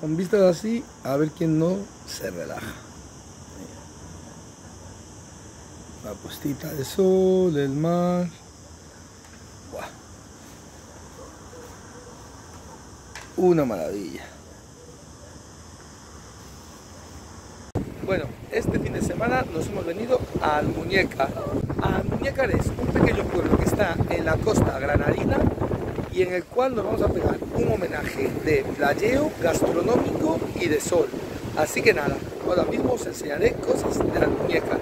con vistas así, a ver quién no se relaja. La postita de sol, el mar. Buah. Una maravilla. Bueno, este fin de semana nos hemos venido a Almuñécar. Almuñécar es un pequeño pueblo que está en la costa granadina y en el cual nos vamos a pegar un homenaje de playeo, gastronómico y de sol. Así que nada, ahora mismo os enseñaré cosas de Almuñécar.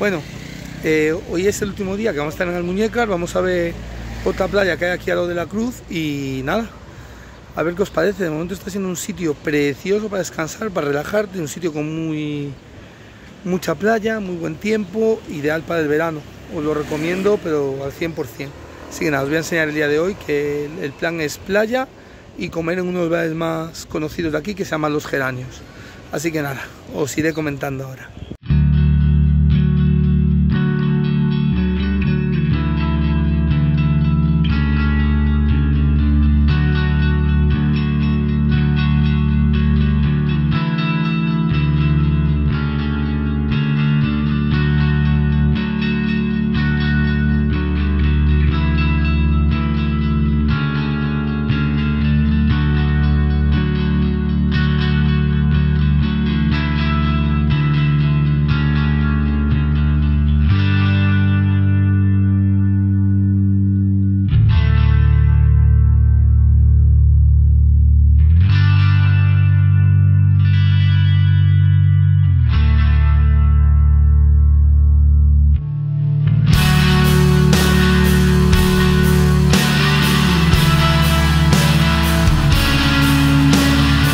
Bueno, hoy es el último día que vamos a estar en Almuñécar, vamos a ver otra playa que hay aquí al lado de la cruz y nada, a ver qué os parece. De momento está siendo un sitio precioso para descansar, para relajarte, un sitio con mucha playa, muy buen tiempo, ideal para el verano. Os lo recomiendo, pero al 100%. Así que nada, os voy a enseñar el día de hoy, que el plan es playa y comer en uno de los bares más conocidos de aquí, que se llama Los Geranios. Así que nada, os iré comentando ahora.